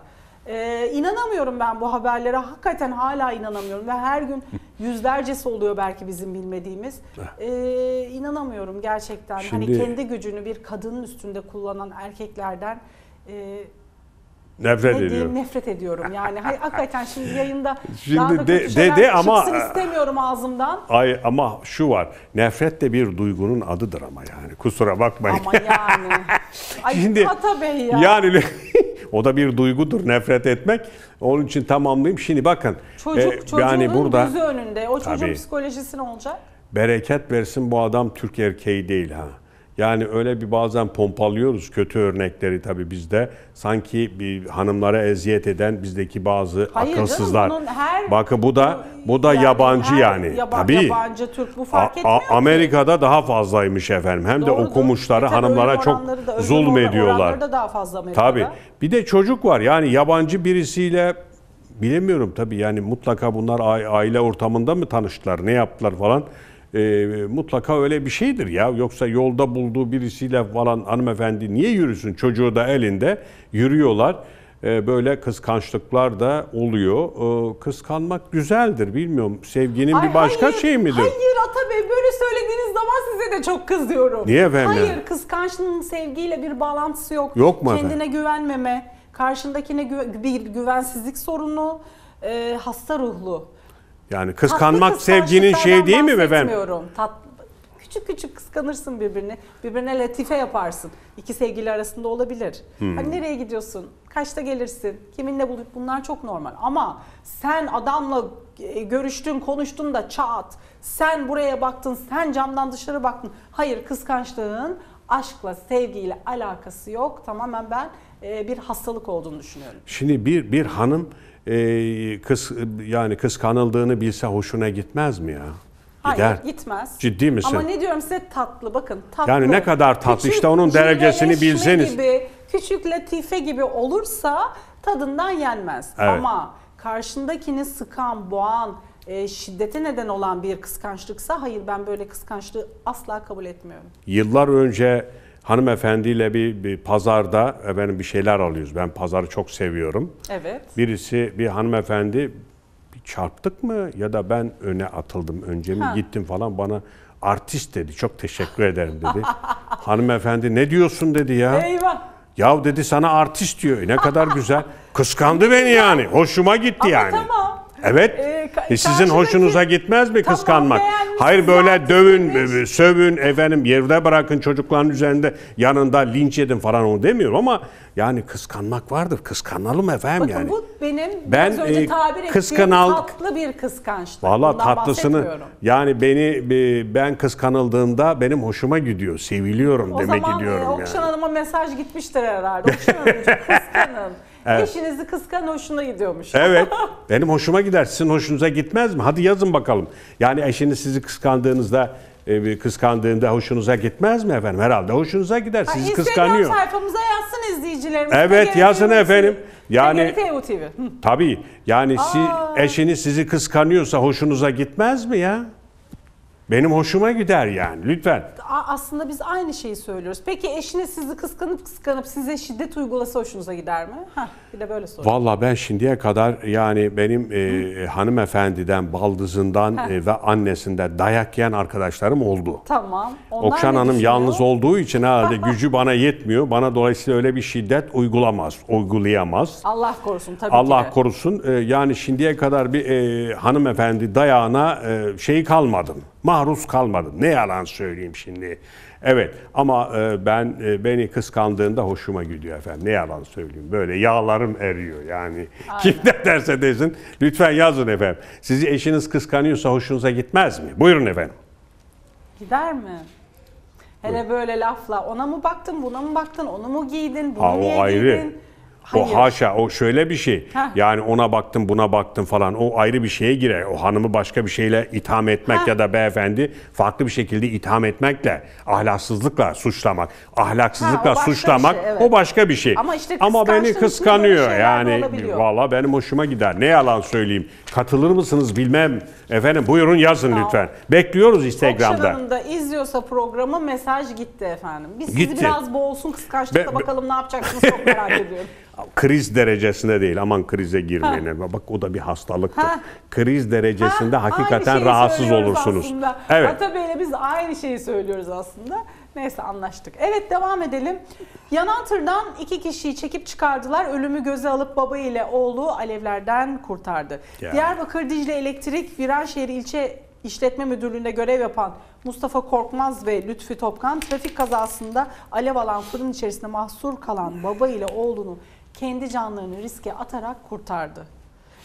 Ee, inanamıyorum ben bu haberlere, hakikaten hala inanamıyorum ve her gün yüzlercesi oluyor belki bizim bilmediğimiz. Ee, inanamıyorum gerçekten. Şimdi, hani kendi gücünü bir kadının üstünde kullanan erkeklerden e, nefret ediyorum. Diyeyim, nefret ediyorum yani. Hakikaten şimdi yayında şimdi daha da de, de, de, ama istemiyorum ağzımdan. Ay, ama şu var, nefret de bir duygunun adıdır ama yani, kusura bakmayın. Ama yani. Ay, şimdi, Atabey ya. Yani o da bir duygudur nefret etmek. Onun için tamamlayayım. Şimdi bakın. Çocuk, e, çocuğun yani burada, gözü önünde. O çocuğun tabii, psikolojisi ne olacak? Bereket versin bu adam Türk erkeği değil ha. Yani öyle bir bazen pompalıyoruz kötü örnekleri tabii bizde. Sanki bir hanımlara eziyet eden bizdeki bazı hayır akılsızlar. Canım, her, Bakın bu da bu da yani yabancı yani. Yaba, tabii. Yabancı Türk bu fark etmiyor. A, Amerika'da ki. Daha fazlaymış efendim. Hem Doğrudur. de okumuşları Geçen hanımlara çok da, zulmediyorlar. Da daha fazla tabii. Bir de çocuk var. Yani yabancı birisiyle bilemiyorum tabii yani mutlaka bunlar aile ortamında mı tanıştılar, ne yaptılar falan. E, mutlaka öyle bir şeydir ya. Yoksa yolda bulduğu birisiyle falan hanımefendi niye yürüsün? Çocuğu da elinde yürüyorlar. E, böyle kıskançlıklar da oluyor. E, kıskanmak güzeldir. Bilmiyorum. Sevginin Ay, bir başka hayır, şey midir? Hayır Atabey, böyle söylediğiniz zaman size de çok kızıyorum. Niye efendim? Hayır, kıskançlığın sevgiyle bir bağlantısı yok. Yok mu Kendine efendim? güvenmeme, karşındakine gü bir güvensizlik sorunu, e, hasta ruhlu. Yani kıskanmak sevginin şeyi değil mi efendim? Tat, küçük küçük kıskanırsın birbirini. Birbirine latife yaparsın. İki sevgili arasında olabilir. Hmm. Hani nereye gidiyorsun? Kaçta gelirsin? Kiminle bulup bunlar çok normal. Ama sen adamla görüştün, konuştun da çat. Sen buraya baktın, sen camdan dışarı baktın. Hayır, kıskançlığın aşkla, sevgiyle alakası yok. Tamamen ben bir hastalık olduğunu düşünüyorum. Şimdi bir bir hanım Ee, kıs, yani kıskanıldığını bilse hoşuna gitmez mi ya? Gider. Hayır, gitmez. Ciddi misin? Ama ne diyorum size, tatlı bakın. Tatlı. Yani ne kadar tatlı küçük, işte onun derecesini bilseniz. Gibi, küçük latife gibi olursa tadından yenmez. Evet. Ama karşındakini sıkan, boğan, e, şiddete neden olan bir kıskançlıksa hayır, ben böyle kıskançlığı asla kabul etmiyorum. Yıllar önce hanımefendiyle bir, bir pazarda efendim, bir şeyler alıyoruz. Ben pazarı çok seviyorum. Evet. Birisi, bir hanımefendi, çarptık mı ya da ben öne atıldım, önce mi ha. gittim falan, bana artist dedi. Çok teşekkür ederim dedi. Hanımefendi ne diyorsun dedi ya. Eyvah. Yahu dedi, sana artist diyor. Ne kadar güzel. Kıskandı beni yani. Hoşuma gitti Ama yani. Tamam. Evet. Ee, Sizin hoşunuza gitmez mi tamam, kıskanmak? Hayır, böyle dövün, demiş. sövün, efendim yerde bırakın, çocukların üzerinde, yanında linç edin falan, onu demiyorum ama yani kıskanmak vardır. Kıskanalım efendim Bakın, yani. Bakın bu benim ben, önce e, tabir kıskanal... ettiğim tatlı bir kıskançlık. Valla tatlısını yani beni ben kıskanıldığımda benim hoşuma gidiyor. Seviliyorum o demek zaman, gidiyorum. O zaman Okşan Hanım'a mesaj gitmiştir herhalde. Okşan Hanımcığım kıskanın. Evet. Eşinizi kıskan hoşuna gidiyormuş. Evet. Benim hoşuma gider. Sizin hoşunuza gitmez mi? Hadi yazın bakalım. Yani eşiniz sizi kıskandığınızda kıskandığında hoşunuza gitmez mi efendim? Herhalde hoşunuza gider. Sizi ha, kıskanıyor. Instagram sayfamıza yazsın izleyicilerimiz. Evet, yazın efendim. Yani T G R T E U T V. Tabii. Yani si, eşiniz sizi kıskanıyorsa hoşunuza gitmez mi ya? Benim hoşuma gider yani, lütfen. Aslında biz aynı şeyi söylüyoruz. Peki eşiniz sizi kıskanıp kıskanıp size şiddet uygulasa hoşunuza gider mi? Heh, bir de böyle soruyor. Vallahi ben şimdiye kadar yani benim e, hanımefendiden, baldızından e, ve annesinden dayak yiyen arkadaşlarım oldu. Tamam. Okşan Hanım yalnız olduğu için herhalde gücü bana yetmiyor. Bana dolayısıyla öyle bir şiddet uygulamaz, uygulayamaz. Allah korusun tabii Allah ki. Allah korusun. E, yani şimdiye kadar bir e, hanımefendi dayağına e, şeyi kalmadım. Maruz kalmadım. Ne yalan söyleyeyim şimdi. Evet ama ben beni kıskandığında hoşuma gidiyor efendim. Ne yalan söyleyeyim. Böyle yağlarım eriyor yani. Aynen. Kim ne derse desin. Lütfen yazın efendim. Sizi eşiniz kıskanıyorsa hoşunuza gitmez mi? Buyurun efendim. Gider mi? Hele Buyurun. böyle lafla ona mı baktın, buna mı baktın, onu mu giydin, bunu ha, niye o ayrı. giydin? Hayır. O haşa, o şöyle bir şey. Heh. Yani ona baktım, buna baktım falan. O ayrı bir şeye girer. O hanımı başka bir şeyle itham etmek Heh. ya da beyefendi farklı bir şekilde itham etmekle, ahlaksızlıkla suçlamak, ahlaksızlıkla ha, suçlamak şey, evet. o başka bir şey. Ama, işte Ama beni kıskanıyor yani. Valla benim hoşuma gider. Ne yalan söyleyeyim. Katılır mısınız bilmem. Efendim buyurun yazın tamam. lütfen. Bekliyoruz Instagram'da. Okşan Hanım'da izliyorsa programı mesaj gitti efendim. Biz gitti. sizi biraz boğulsun kıskançlıkla, Be bakalım ne yapacaksınız, çok merak ediyorum. Kriz derecesinde değil, aman krize girmeyin. Ha. Bak o da bir hastalıktır. Ha. Kriz derecesinde ha. hakikaten rahatsız olursunuz. Aslında. Evet. Atabey'le biz aynı şeyi söylüyoruz aslında. Neyse, anlaştık. Evet, devam edelim. Yanantır'dan iki kişiyi çekip çıkardılar. Ölümü göze alıp baba ile oğlu alevlerden kurtardı. Yani. Diyarbakır Dicle Elektrik, Viranşehir İlçe İşletme Müdürlüğü'nde görev yapan Mustafa Korkmaz ve Lütfi Topkan trafik kazasında alev alan fırın içerisinde mahsur kalan baba ile oğlunu kendi canlarını riske atarak kurtardı.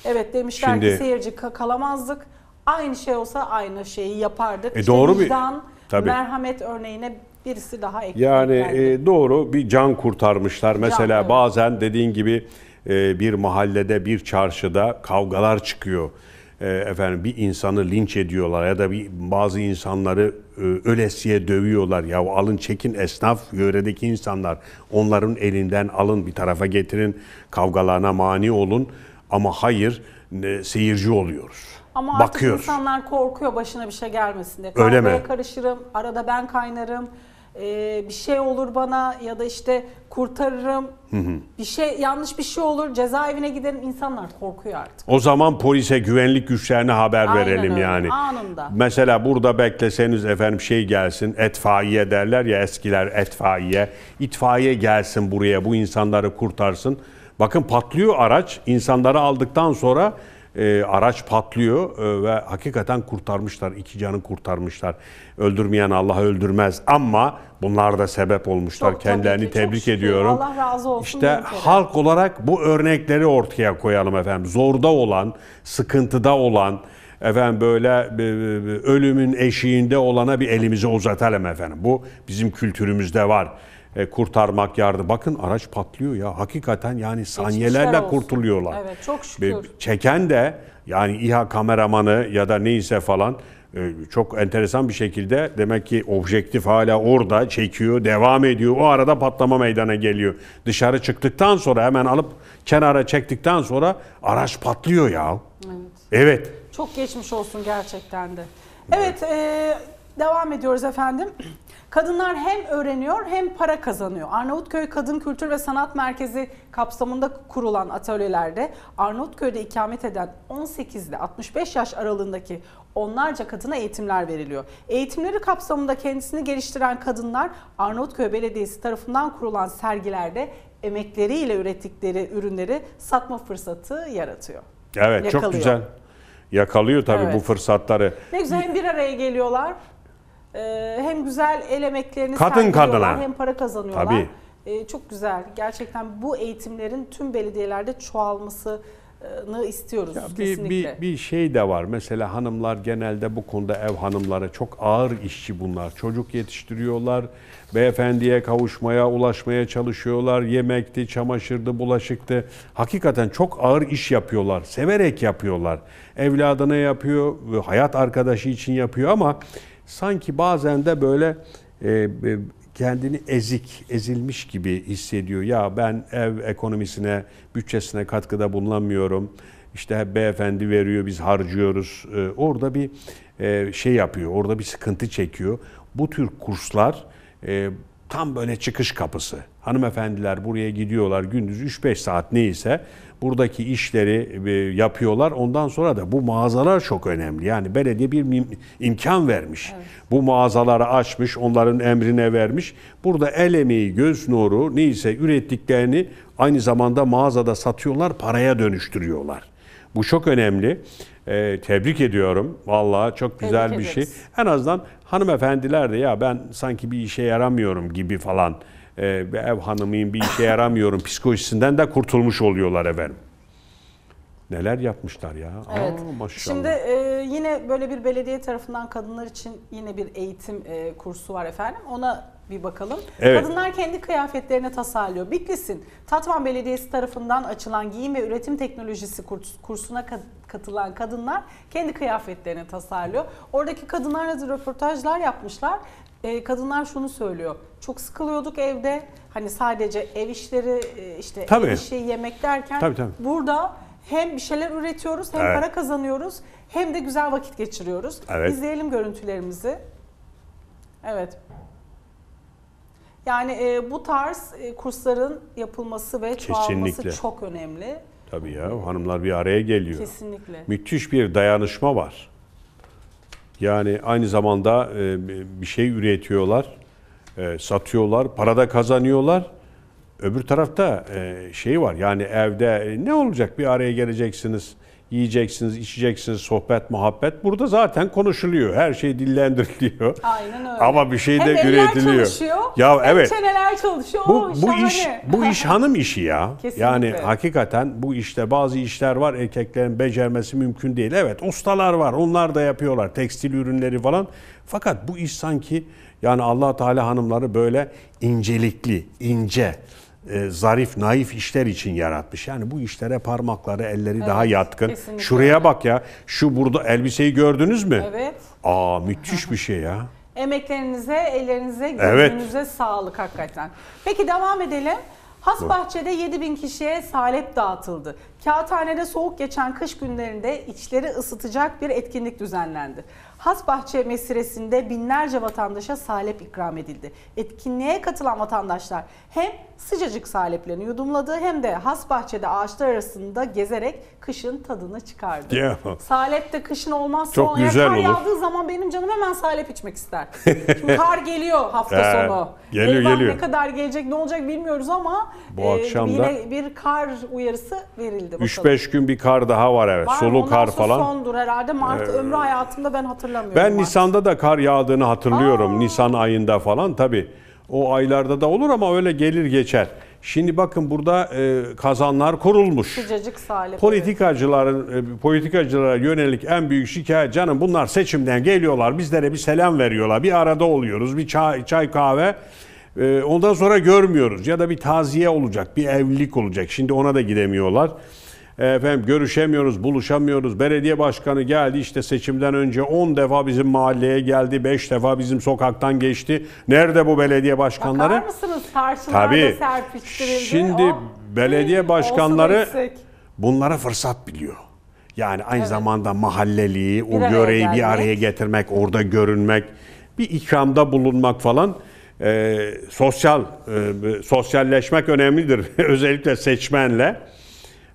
Evet, demişler Şimdi, ki seyirci kalamazdık. Aynı şey olsa aynı şeyi yapardık. E işte doğru vicdan, bir, tabii. merhamet örneğine birisi daha ekleyelim. Yani e, doğru, bir can kurtarmışlar. Mesela can, bazen evet, dediğin gibi e, bir mahallede, bir çarşıda kavgalar çıkıyor. E, efendim bir insanı linç ediyorlar ya da bir bazı insanları e, ölesiye dövüyorlar. Ya alın çekin esnaf, yöredeki insanlar, onların elinden alın, bir tarafa getirin, kavgalarına mani olun. Ama hayır, e, seyirci oluyoruz. Ama artık bakıyoruz, insanlar korkuyor başına bir şey gelmesin diye. Öyle mi? Karışırım, arada ben kaynarım, ee, bir şey olur bana ya da işte kurtarırım, hı hı, bir şey, yanlış bir şey olur, cezaevine giderim. İnsanlar korkuyor artık. O zaman polise, güvenlik güçlerine haber aynen verelim öyle, yani. Anında. Mesela burada bekleseniz efendim şey gelsin, etfaiye derler ya eskiler, etfaiye, itfaiye gelsin buraya, bu insanları kurtarsın. Bakın patlıyor araç, insanları aldıktan sonra e, araç patlıyor e, ve hakikaten kurtarmışlar, iki canı kurtarmışlar. Öldürmeyen Allah öldürmez ama bunlar da sebep olmuşlar. Çok, kendilerini ki, tebrik ediyorum. Allah razı olsun. İşte halk olarak bu örnekleri ortaya koyalım efendim. Zorda olan, sıkıntıda olan, efendim böyle ölümün eşiğinde olana bir elimizi uzatalım efendim. Bu bizim kültürümüzde var. Kurtarmak, yardım. Bakın araç patlıyor ya. Hakikaten yani saniyelerle kurtuluyorlar. Evet, çok şükür. Çeken de yani İHA kameramanı ya da neyse falan, çok enteresan bir şekilde demek ki objektif hala orada, çekiyor, devam ediyor. O arada patlama meydana geliyor. Dışarı çıktıktan sonra hemen alıp kenara çektikten sonra araç patlıyor ya. Evet. Evet. Çok geçmiş olsun gerçekten de. Evet, evet e, devam ediyoruz efendim. Kadınlar hem öğreniyor hem para kazanıyor. Arnavutköy Kadın Kültür ve Sanat Merkezi kapsamında kurulan atölyelerde Arnavutköy'de ikamet eden on sekiz ile altmış beş yaş aralığındaki onlarca kadına eğitimler veriliyor. Eğitimleri kapsamında kendisini geliştiren kadınlar Arnavutköy Belediyesi tarafından kurulan sergilerde emekleriyle ürettikleri ürünleri satma fırsatı yaratıyor. Evet, yakalıyor. Çok güzel. Yakalıyor tabii, evet, bu fırsatları. Ne güzel, hem bir araya geliyorlar, hem güzel el emeklerini sergiliyorlar, hem para kazanıyorlar. Tabii. Ee, çok güzel. Gerçekten bu eğitimlerin tüm belediyelerde çoğalmasını istiyoruz. Ya kesinlikle. Bir, bir, bir şey de var. Mesela hanımlar genelde bu konuda, ev hanımları çok ağır işçi bunlar. Çocuk yetiştiriyorlar, beyefendiye kavuşmaya, ulaşmaya çalışıyorlar. Yemekti, çamaşırdı, bulaşıktı. Hakikaten çok ağır iş yapıyorlar. Severek yapıyorlar. Evladına yapıyor, hayat arkadaşı için yapıyor ama sanki bazen de böyle e, kendini ezik, ezilmiş gibi hissediyor. Ya ben ev ekonomisine, bütçesine katkıda bulunamıyorum. İşte hep beyefendi veriyor, biz harcıyoruz. E, orada bir e, şey yapıyor, orada bir sıkıntı çekiyor. Bu tür kurslar e, tam böyle çıkış kapısı. Hanımefendiler buraya gidiyorlar, gündüz üç beş saat neyse buradaki işleri yapıyorlar. Ondan sonra da bu mağazalar çok önemli. Yani belediye bir imkan vermiş. Evet. Bu mağazaları açmış, onların emrine vermiş. Burada el emeği, göz nuru neyse ürettiklerini aynı zamanda mağazada satıyorlar, paraya dönüştürüyorlar. Bu çok önemli. Ee, tebrik ediyorum. Vallahi çok güzel tebrik bir ederiz. Şey. En azından hanımefendiler de ya ben sanki bir işe yaramıyorum gibi falan, Ee, ev hanımıyım, bir işe yaramıyorum psikolojisinden de kurtulmuş oluyorlar efendim. Neler yapmışlar ya. Evet. Aa, maşallah. Şimdi e, yine böyle bir belediye tarafından kadınlar için yine bir eğitim e, kursu var efendim. Ona bir bakalım. Evet. Kadınlar kendi kıyafetlerini tasarlıyor. Bitlis'in Tatvan Belediyesi tarafından açılan giyim ve üretim teknolojisi kursuna katılan kadınlar kendi kıyafetlerini tasarlıyor. Oradaki kadınlarla da röportajlar yapmışlar. Kadınlar şunu söylüyor, çok sıkılıyorduk evde, hani sadece ev işleri, işte tabii, ev işi, yemek derken tabii, tabii, burada hem bir şeyler üretiyoruz, hem evet, para kazanıyoruz, hem de güzel vakit geçiriyoruz. Evet. İzleyelim görüntülerimizi. Evet. Yani bu tarz kursların yapılması ve çoğalması kesinlikle çok önemli. Tabii ya, hanımlar bir araya geliyor. Kesinlikle. Müthiş bir dayanışma var. Yani aynı zamanda bir şey üretiyorlar, satıyorlar, para da kazanıyorlar. Öbür tarafta şey var, yani evde ne olacak, bir araya geleceksiniz, yiyeceksiniz, içeceksiniz, sohbet, muhabbet. Burada zaten konuşuluyor, her şey dillendiriliyor. Aynen öyle. Ama bir şey de hem üretiliyor. Eller çalışıyor, ya evet, çeneler çalışıyor. Bu, bu iş, bu iş hanım işi ya. Kesinlikle. Yani hakikaten bu işte bazı işler var, erkeklerin becermesi mümkün değil. Evet, ustalar var, onlar da yapıyorlar, tekstil ürünleri falan. Fakat bu iş sanki Yani Allah Teala hanımları böyle incelikli, ince, e, zarif, naif işler için yaratmış. Yani bu işlere parmakları, elleri evet, daha yatkın. Kesinlikle. Şuraya bak ya. Şu burada elbiseyi gördünüz mü? Evet. Aa, müthiş bir şey ya. Emeklerinize, ellerinize, gözünüze evet, sağlık hakikaten. Peki devam edelim. Hasbahçe'de yedi bin kişiye salep dağıtıldı. Kağıthane'de soğuk geçen kış günlerinde içleri ısıtacak bir etkinlik düzenlendi. Hasbahçe mesiresinde binlerce vatandaşa salep ikram edildi. Etkinliğe katılan vatandaşlar hem sıcacık saleplerini yudumladı hem de Hasbahçe'de ağaçlar arasında gezerek kışın tadını çıkardı. Ya. Salep de kışın olmazsa çok olmaya güzel kar olur. Yağdığı zaman benim canım hemen salep içmek ister. Şimdi kar geliyor hafta ee, sonu. Geliyor, Eyvah, geliyor. Ne kadar gelecek, ne olacak bilmiyoruz ama bu e, akşam yine bir kar uyarısı verildi. üç beş gün bir kar daha var, evet. Var, sulu kar falan. Sondur herhalde. Mart ee, ömrü hayatımda ben hatırlamıyorum. Ben Mart. Nisan'da da kar yağdığını hatırlıyorum. Aa. Nisan ayında falan tabii. O aylarda da olur ama öyle gelir geçer. Şimdi bakın burada e, kazanlar kurulmuş. Sıcacık salep. Politikacıların, e, politikacılara yönelik en büyük şikayet, canım bunlar seçimden geliyorlar, bizlere bir selam veriyorlar. Bir arada oluyoruz, bir çay, çay kahve. E, ondan sonra görmüyoruz. Ya da bir taziye olacak, bir evlilik olacak. Şimdi ona da gidemiyorlar. Efendim görüşemiyoruz, buluşamıyoruz. Belediye başkanı geldi işte seçimden önce on defa bizim mahalleye geldi, beş defa bizim sokaktan geçti. Nerede bu belediye başkanları? Bakar mısınız? Tarçınlar da serpiştirildi. Şimdi o, belediye başkanları bunlara fırsat biliyor. Yani aynı evet, zamanda mahalleliği, bir o göreyi gelmek, bir araya getirmek, orada görünmek, bir ikramda bulunmak falan. E, sosyal, e, sosyalleşmek önemlidir. Özellikle seçmenle.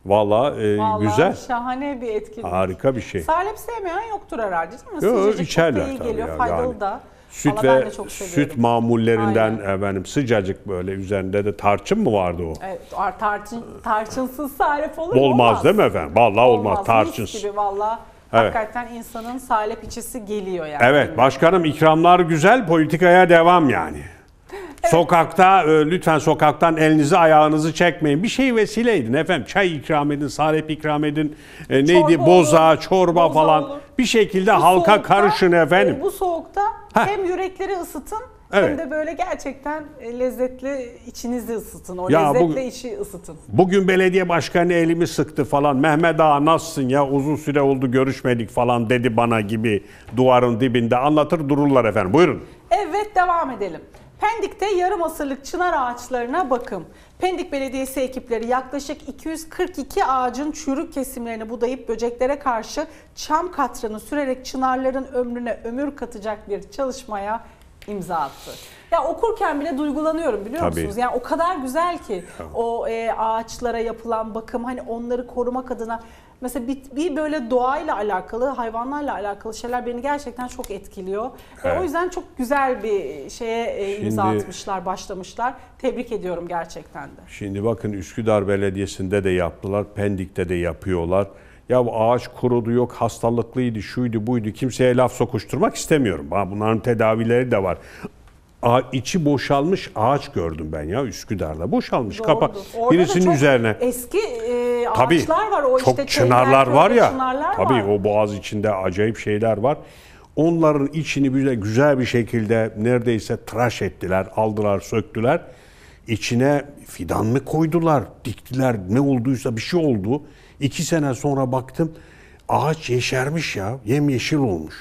Vallahi, e, Vallahi güzel. Şahane bir etkinlik. Harika bir şey. Salep sevmeyen yoktur herhalde değil mi? Yo, sıcacık içerler, çok iyi geliyor, ya, faydalı yani. Da. Süt Vallahi ve çok süt mamullerinden efendim, sıcacık böyle üzerinde de tarçın mı vardı o? Evet, tarçın, tarçınsız salep olur mu? Olmaz, olmaz değil mi efendim? Vallahi olmaz, olmaz. Tarçınsız. Gibi vallahi. Evet. Hakikaten insanın salep içisi geliyor yani. Evet başkanım, ikramlar güzel, politikaya devam yani. Evet. Sokakta lütfen sokaktan elinizi ayağınızı çekmeyin. Bir şey vesile edin efendim. Çay ikram edin, salep ikram edin. E, neydi? Çorba boza, olur, çorba boza falan. Olur. Bir şekilde bu halka soğukta, karışın efendim. E, bu soğukta Heh. hem yürekleri ısıtın evet, hem de böyle gerçekten lezzetli içinizi ısıtın. O ya lezzetli bugün, içi ısıtın. Bugün belediye başkanı elimi sıktı falan. Mehmet Ağa nasılsın ya, uzun süre oldu görüşmedik falan dedi bana gibi duvarın dibinde anlatır dururlar efendim. Buyurun. Evet devam edelim. Pendik'te yarım asırlık çınar ağaçlarına bakım. Pendik Belediyesi ekipleri yaklaşık iki yüz kırk iki ağacın çürük kesimlerini budayıp böceklere karşı çam katranı sürerek çınarların ömrüne ömür katacak bir çalışmaya imza attı. Ya okurken bile duygulanıyorum biliyor Tabii. musunuz? Yani o kadar güzel ki o e, ağaçlara yapılan bakım, hani onları korumak adına. Mesela bir, bir böyle doğayla alakalı, hayvanlarla alakalı şeyler beni gerçekten çok etkiliyor. Evet. E, o yüzden çok güzel bir şeye e, imza şimdi, atmışlar, başlamışlar. Tebrik ediyorum gerçekten de. Şimdi bakın Üsküdar Belediyesi'nde de yaptılar, Pendik'te de yapıyorlar. Ya bu ağaç kurudu, yok hastalıklıydı, şuydu buydu, kimseye laf sokuşturmak istemiyorum. Ha, bunların tedavileri de var. A, içi boşalmış ağaç gördüm ben ya Üsküdar'da. Boşalmış kapak birisinin üzerine. Eski e, ağaçlar tabii, var. O çok işte çınarlar var ya. Çınarlar tabii var. O boğaz içinde acayip şeyler var. Onların içini böyle güzel bir şekilde neredeyse tıraş ettiler, aldılar, söktüler. İçine fidan mı koydular, diktiler, ne olduysa bir şey oldu. İki sene sonra baktım ağaç yeşermiş ya, yemyeşil olmuş.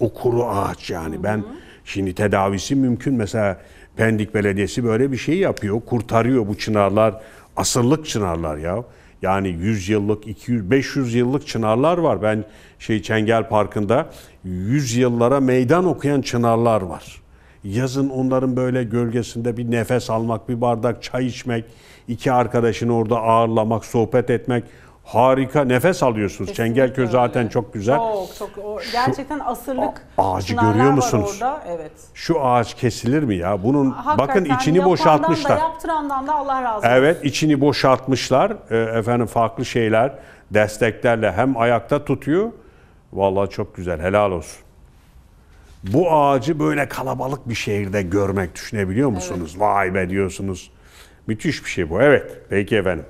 O kuru ağaç yani. Hı hı. Ben şimdi tedavisi mümkün. Mesela Pendik Belediyesi böyle bir şey yapıyor, kurtarıyor bu çınarlar, asırlık çınarlar ya. Yani yüz yıllık, iki yüz, beş yüz yıllık çınarlar var. Ben şey Çengel Parkı'nda yüz yıllara meydan okuyan çınarlar var. Yazın onların böyle gölgesinde bir nefes almak, bir bardak çay içmek, iki arkadaşını orada ağırlamak, sohbet etmek. Harika, nefes alıyorsunuz. Kesinlikle Çengelköy öyle. Zaten çok güzel. Çok, çok, o, gerçekten şu, asırlık ağacı görüyor musunuz? Evet. Şu ağaç kesilir mi ya? Bunun Hakikaten, bakın içini boşaltmışlar. Da, yaptırandan da Allah razı olsun. Evet, içini boşaltmışlar. E, efendim farklı şeyler, desteklerle hem ayakta tutuyor. Vallahi çok güzel, helal olsun. Bu ağacı böyle kalabalık bir şehirde görmek düşünebiliyor musunuz? Evet. Vay be diyorsunuz. Müthiş bir şey bu. Evet, peki efendim.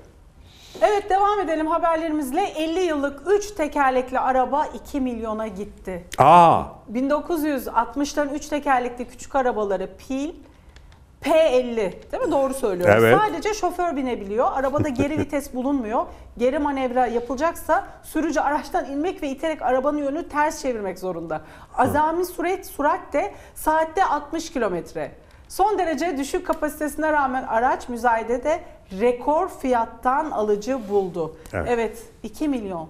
Evet, devam edelim haberlerimizle. elli yıllık üç tekerlekli araba iki milyona gitti. Aa. bin dokuz yüz altmışların üç tekerlekli küçük arabaları pil P elli, değil mi? Doğru söylüyorum. Evet. Sadece şoför binebiliyor. Arabada geri vites bulunmuyor. Geri manevra yapılacaksa sürücü araçtan inmek ve iterek arabanın yönünü ters çevirmek zorunda. Azami sürat, sürat de saatte altmış kilometre. Son derece düşük kapasitesine rağmen araç müzayedede rekor fiyattan alıcı buldu. Evet, evet, iki milyon.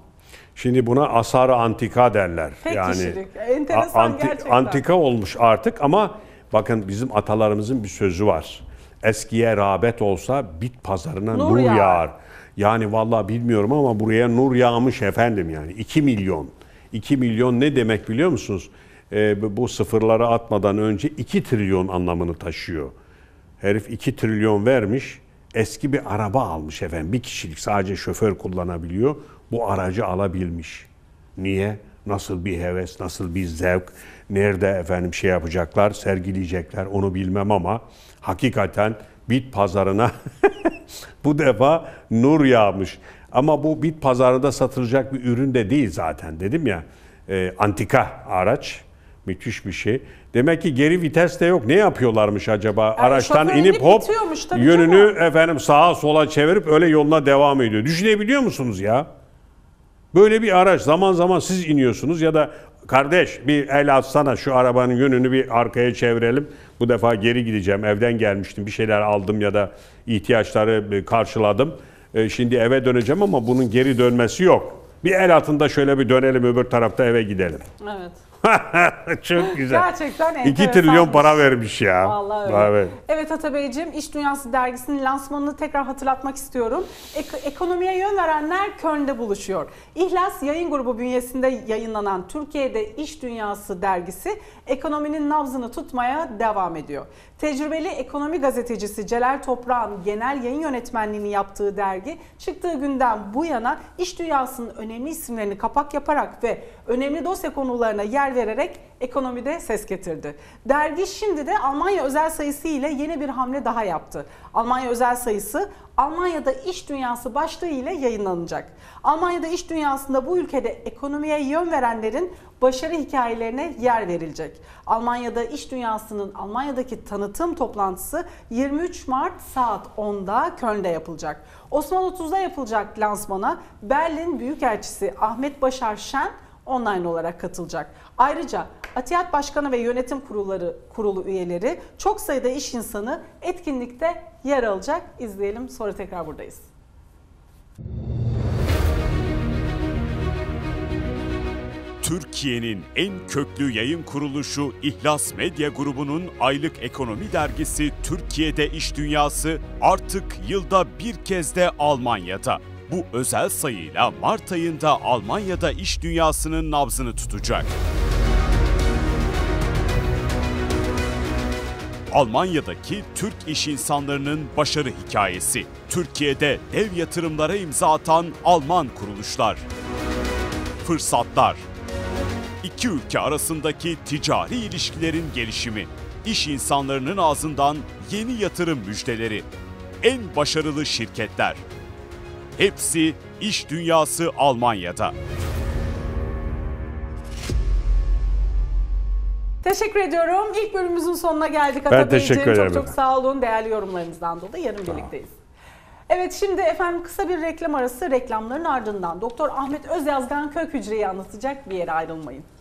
Şimdi buna asar-ı antika derler. Tek yani kişilik. Enteresan anti, gerçekten. Antika olmuş artık ama bakın bizim atalarımızın bir sözü var. Eskiye rağbet olsa bit pazarına nur, nur yağar. yağar. Yani vallahi bilmiyorum ama buraya nur yağmış efendim yani. iki milyon. iki milyon ne demek biliyor musunuz? Ee, bu sıfırlara atmadan önce iki trilyon anlamını taşıyor. Herif iki trilyon vermiş. Eski bir araba almış efendim. Bir kişilik, sadece şoför kullanabiliyor. Bu aracı alabilmiş. Niye? Nasıl bir heves, nasıl bir zevk, nerede efendim şey yapacaklar, sergileyecekler onu bilmem ama hakikaten bit pazarına bu defa nur yağmış. Ama bu bit pazarında satılacak bir ürün de değil zaten, dedim ya. E, antika araç. Müthiş bir şey. Demek ki geri vites de yok. Ne yapıyorlarmış acaba? Yani araçtan inip hop yönünü ama efendim sağa sola çevirip öyle yoluna devam ediyor. Düşünebiliyor musunuz ya? Böyle bir araç, zaman zaman siz iniyorsunuz ya da kardeş bir el atsana şu arabanın yönünü bir arkaya çevirelim. Bu defa geri gideceğim. Evden gelmiştim, bir şeyler aldım ya da ihtiyaçları karşıladım. Şimdi eve döneceğim ama bunun geri dönmesi yok. Bir el atın da şöyle bir dönelim, öbür tarafta eve gidelim. Evet. Çok güzel. Gerçekten enteresan. iki trilyon para vermiş ya. Vallahi öyle. Evet, evet Atabeyciğim, İş Dünyası dergisinin lansmanını tekrar hatırlatmak istiyorum. Ek ekonomiye yön verenler Köln'de buluşuyor. İhlas Yayın Grubu bünyesinde yayınlanan Türkiye'de İş Dünyası dergisi ekonominin nabzını tutmaya devam ediyor. Tecrübeli ekonomi gazetecisi Celal Toprağ'ın genel yayın yönetmenliğini yaptığı dergi, çıktığı günden bu yana iş dünyasının önemli isimlerini kapak yaparak ve önemli dosya konularına yer vererek ekonomide ses getirdi. Dergi şimdi de Almanya özel sayısı ile yeni bir hamle daha yaptı. Almanya özel sayısı Almanya'da İş Dünyası başlığı ile yayınlanacak. Almanya'da İş Dünyası'nda bu ülkede ekonomiye yön verenlerin başarı hikayelerine yer verilecek. Almanya'da İş Dünyası'nın Almanya'daki tanıtım toplantısı yirmi üç Mart saat onda Köln'de yapılacak. Osman otuzda yapılacak lansmana Berlin Büyükelçisi Ahmet Başar Şen online olarak katılacak. Ayrıca ATİAD Başkanı ve Yönetim Kurulları Kurulu üyeleri, çok sayıda iş insanı etkinlikte yer alacak. İzleyelim, sonra tekrar buradayız. Türkiye'nin en köklü yayın kuruluşu İhlas Medya Grubu'nun aylık ekonomi dergisi Türkiye'de İş Dünyası artık yılda bir kez de Almanya'da. Bu özel sayıyla Mart ayında Almanya'da iş dünyasının nabzını tutacak. Almanya'daki Türk iş insanlarının başarı hikayesi. Türkiye'de dev yatırımlara imza atan Alman kuruluşlar. Fırsatlar. İki ülke arasındaki ticari ilişkilerin gelişimi. İş insanlarının ağzından yeni yatırım müjdeleri. En başarılı şirketler. Hepsi iş dünyası Almanya'da. Teşekkür ediyorum. İlk bölümümüzün sonuna geldik. Ben teşekkür ederim. Çok çok sağ olun. Değerli yorumlarınızdan dolayı yarın birlikteyiz. Evet, şimdi efendim kısa bir reklam arası, reklamların ardından Doktor Ahmet Özyazgan kök hücreyi anlatacak, bir yere ayrılmayın.